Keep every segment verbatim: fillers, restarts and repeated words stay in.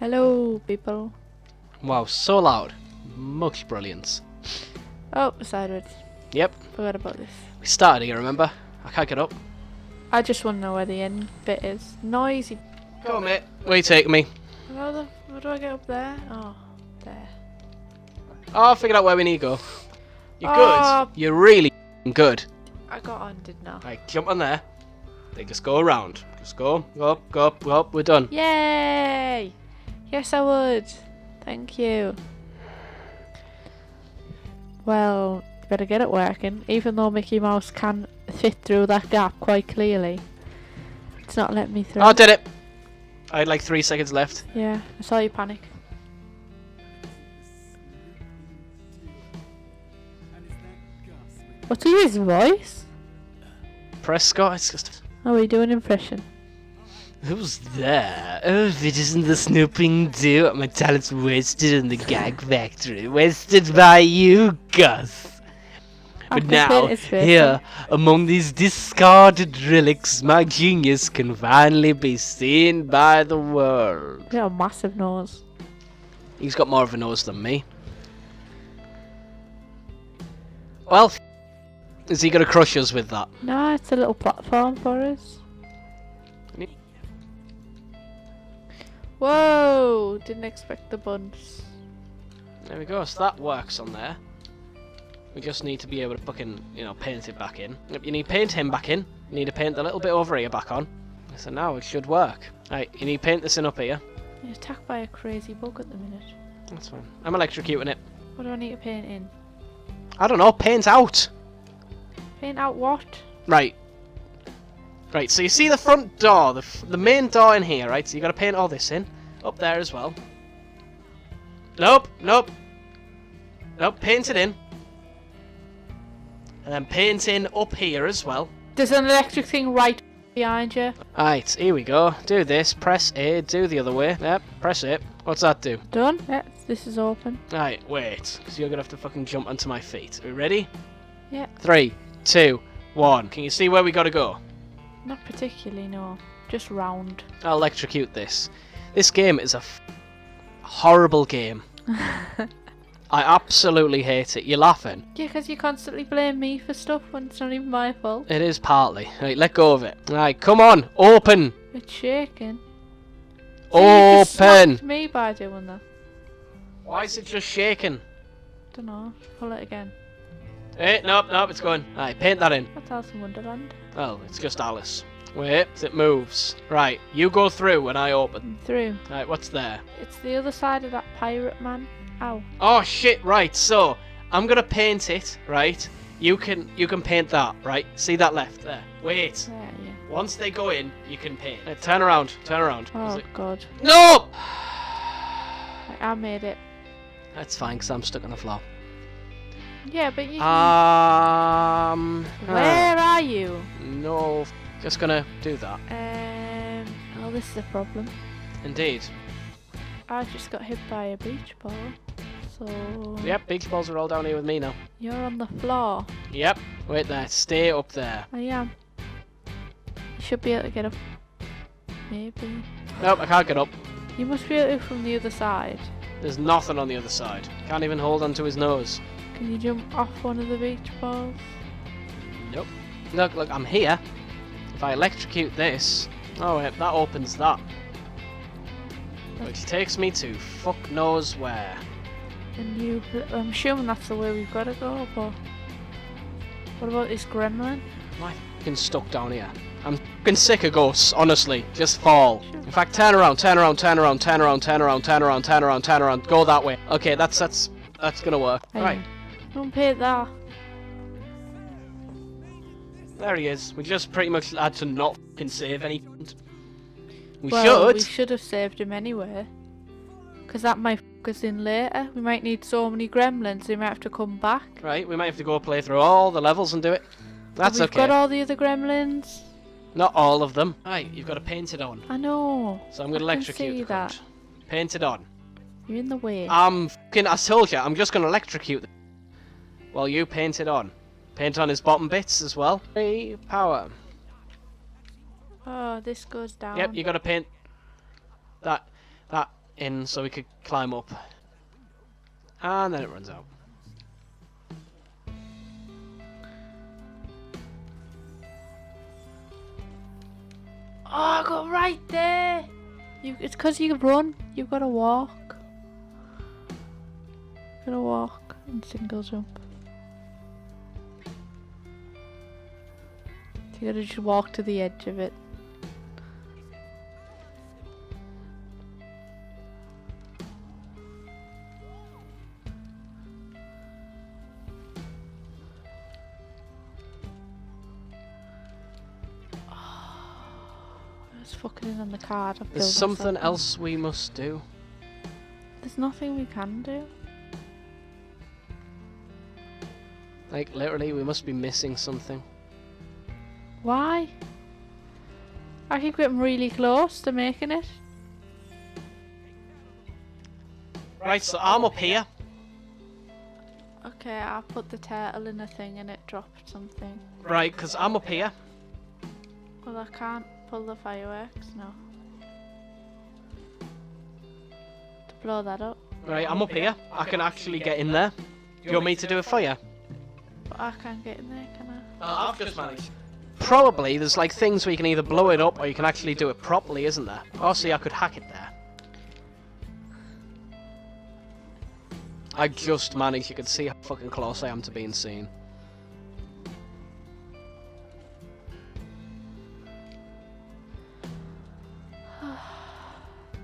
Hello, people. Wow, so loud. Monkey brilliance. Oh, sideways. Yep. Forgot about this. We started here, remember? I can't get up. I just want to know where the end bit is. Noisy. Go on, mate. Where you taking me? How the how do I get up there? Oh, there. Oh, I figured out where we need to go. You're oh. good. You're really good. I got on, didn't I? Right, jump on there. They just go around. Just go, go up, go up, go up. We're done. Yay! Yes, I would. Thank you. Well, you better get it working. Even though Mickey Mouse can fit through that gap quite clearly, it's not letting me through. Oh, I did it! I had like three seconds left. Yeah, I saw you panic. What's his voice? Prescott, it's just... Oh, we do an impression. Who's there? Oh, if it isn't the snooping do, my talent's wasted in the gag factory. Wasted by you, Gus. But now, here, among these discarded relics, my genius can finally be seen by the world. He's got a massive nose. He's got more of a nose than me. Well... Is he going to crush us with that? No, it's a little platform for us. Whoa! Didn't expect the bunch. There we go, so that works on there. We just need to be able to fucking, you know, paint it back in. Yep, you need to paint him back in. You need to paint the little bit over here back on. So now it should work. Right, you need to paint this in up here. You're attacked by a crazy bug at the minute. That's fine. I'm electrocuting it. What do I need to paint in? I don't know, paint out! Paint out what? Right. Right, so you see the front door, the, f the main door in here, right? So you got to paint all this in. Up there as well. Nope, nope. Nope, paint it in. And then paint in up here as well. There's an electric thing right behind you. Right, here we go. Do this, press A, do the other way. Yep, press it. What's that do? Done. Yep, this is open. Right, wait, because you're going to have to fucking jump onto my feet. Are we ready? Yeah. Three. Two, one. Can you see where we gotta go? Not particularly, no. Just round. I'll electrocute this. This game is a f horrible game. I absolutely hate it. You're laughing. Yeah, because you constantly blame me for stuff when it's not even my fault. It is partly. Right, let go of it. Right, come on, open. It's shaking. Open. See, you just slapped me by doing that. Why is it just shaking? Don't know. Pull it again. Hey, nope, nope, it's going. Alright, paint that in. That's Alice in Wonderland. Oh, it's just Alice. Wait, it moves. Right, you go through when I open. Through. Alright, what's there? It's the other side of that pirate man. Ow. Oh shit, right, so I'm gonna paint it, right? You can you can paint that, right? See that left there. Wait. There, yeah. Once they go in, you can paint. Right, turn around, turn around. Oh it... god. No! I made it. That's fine, because I'm stuck on the floor. Yeah, but you can... Um... Where uh, are you? No, just gonna do that. Um... Oh, this is a problem. Indeed. I just got hit by a beach ball, so... Yep, beach balls are all down here with me now. You're on the floor. Yep. Wait there, stay up there. I am. You should be able to get up. Maybe. Nope, I can't get up. You must be able to from the other side. There's nothing on the other side. Can't even hold onto his nose. Can you jump off one of the beach balls? Nope. Look, look, I'm here. If I electrocute this... Oh, wait, that opens that. Which takes me to fuck knows where. And you... I'm assuming that's the way we've got to go, but... What about this gremlin? Am I fucking stuck down here? I'm fucking sick of ghosts, honestly. Just fall. In fact, turn around, turn around, turn around, turn around, turn around, turn around, turn around, turn around. Go that way. Okay, that's... that's... that's gonna work. I right. Know. Don't paint that. There he is. We just pretty much had to not f***ing save any. We well, should. We should have saved him anyway. Because that might f*** us in later. We might need so many gremlins, we might have to come back. Right, we might have to go play through all the levels and do it. That's we've okay. We've got all the other gremlins. Not all of them. Right, you've got to paint it on. I know. So I'm going to electrocute see that. Cunt. Paint it on. You're in the way. I'm f***ing, I told you, I'm just going to electrocute the well, you paint it on. Paint on his bottom bits as well. Three power. Oh, this goes down. Yep, you gotta paint that that in so we could climb up. And then it runs out. Oh, I got right there! You, it's because you run, you've got to walk. You've got to walk and single jump. You got to just walk to the edge of it. Fucking on the card. There's something, something else we must do. There's nothing we can do. Like, literally, we must be missing something. Why? I keep getting really close to making it. Right, so I'm up here. Okay, I put the turtle in a thing and it dropped something. Right, because I'm up here. Well, I can't. Pull the fireworks? No. To blow that up. Right, I'm up here. I can actually get in there. Do you want me to do a fire? But I can't get in there, can I? Uh, I've just managed. Probably, there's like things where you can either blow it up or you can actually do it properly, isn't there? Oh, see, I could hack it there. I just managed. You can see how fucking close I am to being seen.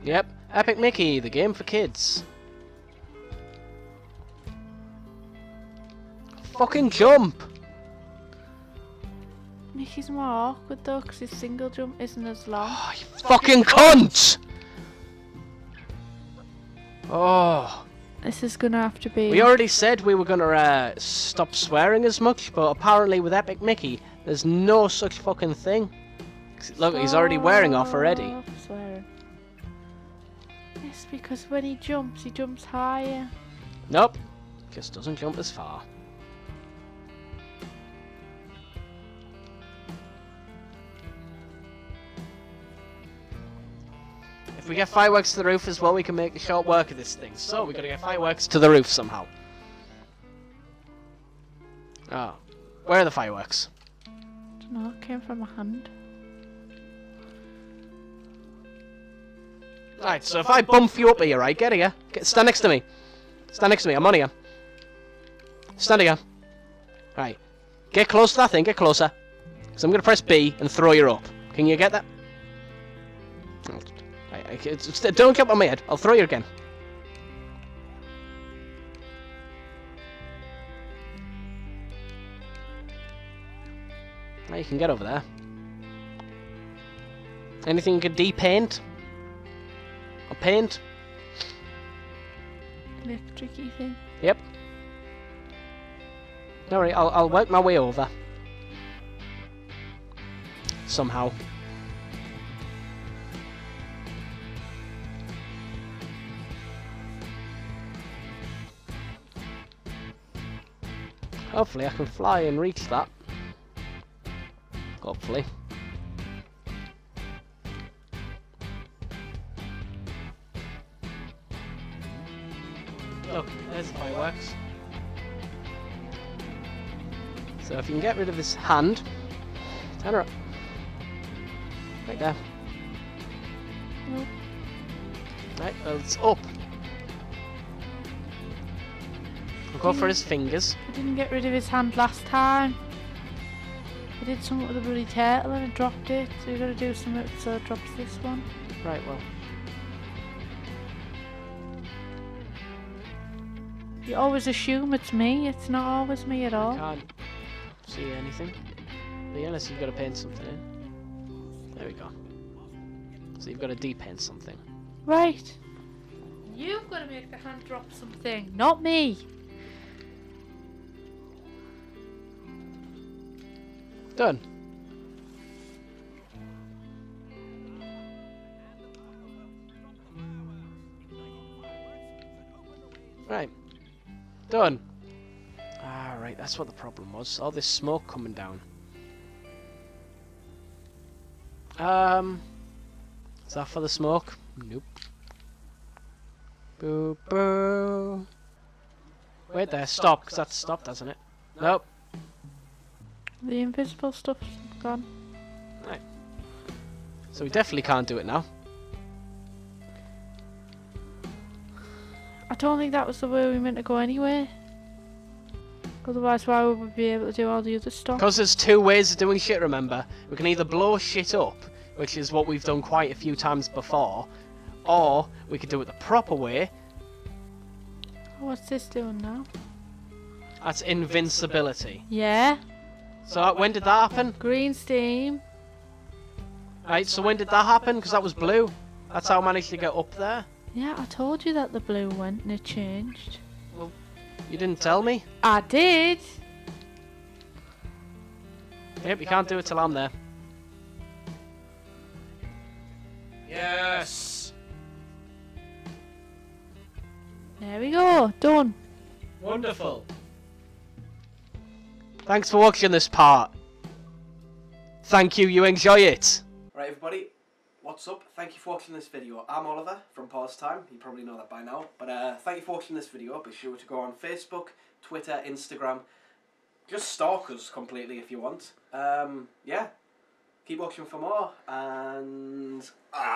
Yep, Epic Mickey, the game for kids. Fucking jump! Mickey's more awkward though, because his single jump isn't as long. Oh, you fucking cunt! Oh. This is gonna have to be... We already said we were gonna uh, stop swearing as much, but apparently with Epic Mickey, there's no such fucking thing. Look, he's already wearing off already. Yes, because when he jumps, he jumps higher. Nope, just doesn't jump as far. If we get fireworks to the roof as well, we can make a short work of this thing. So we gotta get fireworks to the roof somehow. Oh, where are the fireworks? I don't know, it came from a hand. Right, so if I bump you up here, right, get here. Get, stand next to me. Stand next to me, I'm on here. Stand here. Right. Get close to that thing, get closer. So I'm going to press B and throw you up. Can you get that? Right, I, it's, don't jump on my head, I'll throw you again. Now you can get over there. Anything you can de-paint? Or paint. Electric-y thing. Yep. No worry, I'll, I'll work my way over. Somehow. Hopefully I can fly and reach that. Hopefully. Look, there's the fireworks. So if you can get rid of this hand, turn her up. Right there. Nope. Right, well, it's up. We'll go for his fingers. I didn't get rid of his hand last time. I did something with the bloody turtle and I dropped it, so we've got to do something so it drops this one. Right, well. You always assume it's me, it's not always me at all. I can't see anything. Unless you've got to paint something in. There we go. So you've got to de-paint something. Right. You've got to make the hand drop something, not me. Done. Right. Done. Ah, right, that's what the problem was. All this smoke coming down. Um, is that for the smoke? Nope. Boo boo. Wait there, stop, because that's stopped, hasn't it? Nope. The invisible stuff's gone. Right. So we definitely can't do it now. I don't think that was the way we meant to go anyway. Otherwise, why would we be able to do all the other stuff? Because there's two ways of doing shit, remember? We can either blow shit up, which is what we've done quite a few times before, or we could do it the proper way. What's this doing now? That's invincibility. Yeah. So when did that happen? Green steam. Right, so when did that happen? Because that was blue. That's how I managed to get up there. Yeah, I told you that the blue went and it changed. Well, you didn't tell me. I did. Yep, you can't do it till I'm there. Yes. There we go. Done. Wonderful. Thanks for watching this part. Thank you, you enjoy it. Right everybody, what's up? Thank you for watching this video. I'm Oliver from PawsTime, you probably know that by now. But uh, thank you for watching this video. Be sure to go on Facebook, Twitter, Instagram. Just stalk us completely if you want. Um, yeah, keep watching for more and...